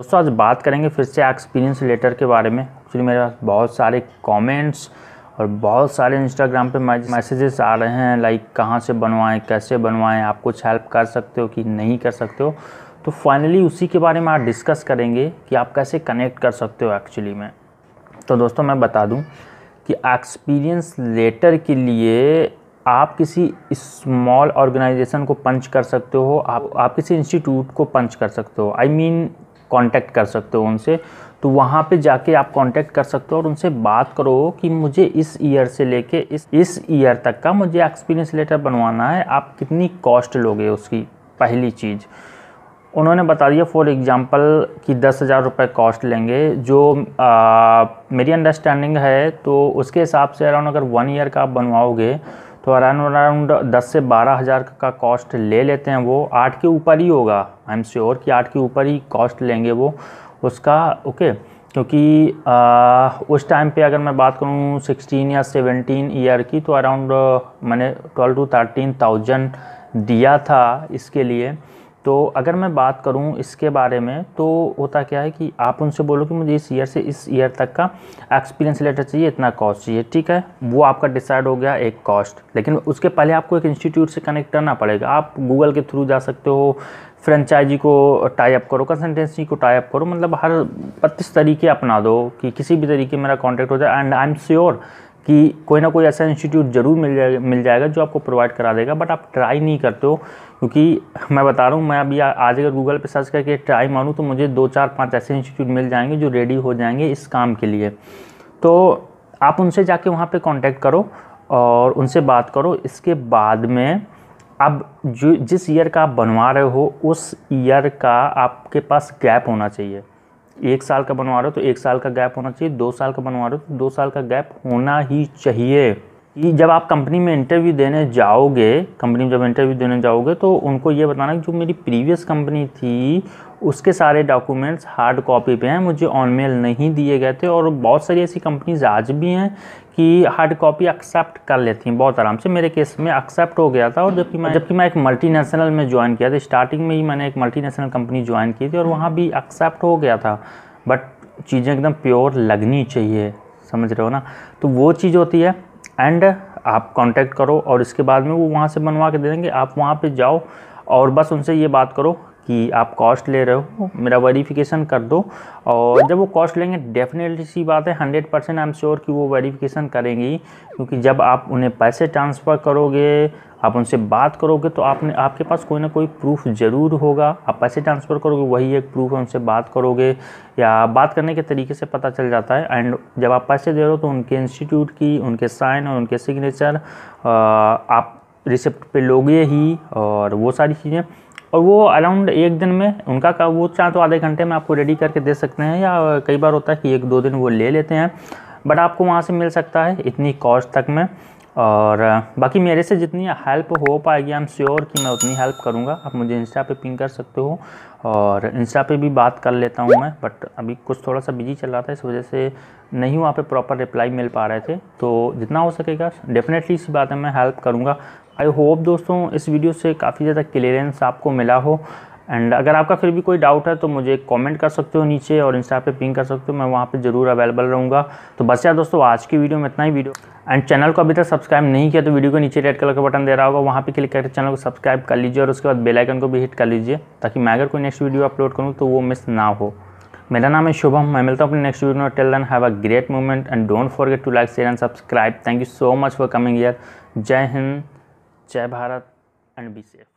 दोस्तों आज बात करेंगे फिर से एक्सपीरियंस लेटर के बारे में। एक्चुअली मेरे पास बहुत सारे कमेंट्स और बहुत सारे इंस्टाग्राम पे मैसेजेस आ रहे हैं लाइक कहाँ से बनवाएं, कैसे बनवाएं, आप कुछ हेल्प कर सकते हो कि नहीं कर सकते हो। तो फाइनली उसी के बारे में आज डिस्कस करेंगे कि आप कैसे कनेक्ट कर सकते हो एक्चुअली में। तो दोस्तों मैं बता दूँ कि एक्सपीरियंस लेटर के लिए आप किसी स्मॉल ऑर्गेनाइजेशन को पंच कर सकते हो, आप किसी इंस्टीट्यूट को पंच कर सकते हो, आई मीन कांटेक्ट कर सकते हो उनसे। तो वहाँ पे जाके आप कांटेक्ट कर सकते हो और उनसे बात करो कि मुझे इस ईयर से लेके इस ईयर तक का मुझे एक्सपीरियंस लेटर बनवाना है, आप कितनी कॉस्ट लोगे उसकी। पहली चीज़ उन्होंने बता दिया फॉर एग्जांपल कि 10,000 रुपये कॉस्ट लेंगे, जो मेरी अंडरस्टैंडिंग है। तो उसके हिसाब से अराउंड अगर 1 ईयर का आप बनवाओगे तो अराउंड 10 से 12,000 का कॉस्ट ले लेते हैं वो। 8 के ऊपर ही होगा, आई एम श्योर कि 8 के ऊपर ही कॉस्ट लेंगे वो उसका। ओके, क्योंकि उस टाइम पे अगर मैं बात करूँ 16 या 17 ईयर की, तो अराउंड मैंने 12 to 13,000 दिया था इसके लिए। तो अगर मैं बात करूं इसके बारे में तो होता क्या है कि आप उनसे बोलो कि मुझे इस ईयर से इस ईयर तक का एक्सपीरियंस लेटर चाहिए, इतना कॉस्ट चाहिए, ठीक है। वो आपका डिसाइड हो गया एक कॉस्ट, लेकिन उसके पहले आपको एक इंस्टीट्यूट से कनेक्ट करना पड़ेगा। आप गूगल के थ्रू जा सकते हो, फ्रेंचाइजी को टाई अप करो, कंसल्टेंसी को टाई अप करो, मतलब हर 32 तरीके अपना दो कि किसी भी तरीके मेरा कॉन्टैक्ट हो जाए। एंड आई एम श्योर कि कोई ना कोई ऐसा इंस्टीट्यूट ज़रूर मिल जाएगा जो आपको प्रोवाइड करा देगा, बट आप ट्राई नहीं करते हो। क्योंकि मैं बता रहा हूँ, मैं अभी आज अगर गूगल पे सर्च करके ट्राई मारूँ तो मुझे 2, 4, 5 ऐसे इंस्टीट्यूट मिल जाएंगे जो रेडी हो जाएंगे इस काम के लिए। तो आप उनसे जाके वहाँ पे कॉन्टैक्ट करो और उनसे बात करो। इसके बाद में अब जो जिस ईयर का आप बनवा रहे हो उस ईयर का आपके पास गैप होना चाहिए। 1 साल का बनवा रहे हो तो 1 साल का गैप होना चाहिए, 2 साल का बनवा रहे हो तो 2 साल का गैप होना ही चाहिए। कि जब आप कंपनी में इंटरव्यू देने जाओगे, तो उनको ये बताना कि जो मेरी प्रीवियस कंपनी थी उसके सारे डॉक्यूमेंट्स हार्ड कॉपी पे हैं, मुझे ऑनमेल नहीं दिए गए थे। और बहुत सारी ऐसी कंपनीज आज भी हैं कि हार्ड कॉपी एक्सेप्ट कर लेती हैं बहुत आराम से। मेरे केस में एक्सेप्ट हो गया था, और जबकि मैं एक मल्टीनेशनल में ज्वाइन किया था, स्टार्टिंग में ही मैंने एक मल्टीनेशनल कंपनी ज्वाइन की थी और वहाँ भी एक्सेप्ट हो गया था। बट चीज़ें एकदम प्योर लगनी चाहिए, समझ रहे हो ना, तो वो चीज़ होती है। एंड आप कांटेक्ट करो और इसके बाद में वो वहाँ से बनवा के दे देंगे। आप वहाँ पे जाओ और बस उनसे ये बात करो कि आप कॉस्ट ले रहे हो, मेरा वेरिफिकेशन कर दो। और जब वो कॉस्ट लेंगे, डेफिनेटली सी बात है, 100% आई एम श्योर कि वो वेरिफिकेशन करेंगी। क्योंकि जब आप उन्हें पैसे ट्रांसफ़र करोगे, आप उनसे बात करोगे, तो आपके पास कोई ना कोई प्रूफ ज़रूर होगा। आप पैसे ट्रांसफ़र करोगे वही एक प्रूफ है, उनसे बात करोगे या बात करने के तरीके से पता चल जाता है। एंड जब आप पैसे दे रहे हो तो उनके इंस्टीट्यूट की, उनके साइन और उनके सिग्नेचर आप रिसिप्ट पे लोगे ही, और वो सारी चीज़ें। और वो अराउंड एक दिन में उनका वो चाहे तो आधे घंटे में आपको रेडी करके दे सकते हैं, या कई बार होता है कि 1-2 दिन वो ले लेते हैं, बट आपको वहाँ से मिल सकता है इतनी कॉस्ट तक में। और बाकी मेरे से जितनी हेल्प हो पाएगी आई एम श्योर कि मैं उतनी हेल्प करूँगा। आप मुझे इंस्टा पे पिंग कर सकते हो, और इंस्टा पे भी बात कर लेता हूँ मैं, बट अभी कुछ थोड़ा सा बिजी चल रहा था, इस वजह से नहीं वहाँ पे प्रॉपर रिप्लाई मिल पा रहे थे। तो जितना हो सकेगा डेफिनेटली इसी बात है, मैं हेल्प करूँगा। आई होप दोस्तों इस वीडियो से काफ़ी ज़्यादा क्लियरेंस आपको मिला हो। एंड अगर आपका फिर भी कोई डाउट है तो मुझे कमेंट कर सकते हो नीचे, और इंस्टा पे पिंग कर सकते हो, मैं वहाँ पे ज़रूर अवेलेबल रहूँगा। तो बस यार दोस्तों आज की वीडियो में इतना ही। वीडियो एंड चैनल को अभी तक सब्सक्राइब नहीं किया तो वीडियो के नीचे रेड कलर का बटन दे रहा होगा, वहाँ पे क्लिक करके चैनल को सब्सक्राइब कर लीजिए, और उसके बाद बेल आइकन को भी हिट कर लीजिए ताकि मैं अगर कोई नेक्स्ट वीडियो अपलोड करूँ तो वो मिस ना हो। मेरा नाम है शुभम, मैं मिलता हूँ अपने नेक्स्ट वीडियो में। Till then have a great moment and don't forget to like, share and subscribe. Thank you so much for coming here. जय हिंद, जय भारत, एंड बी सेफ।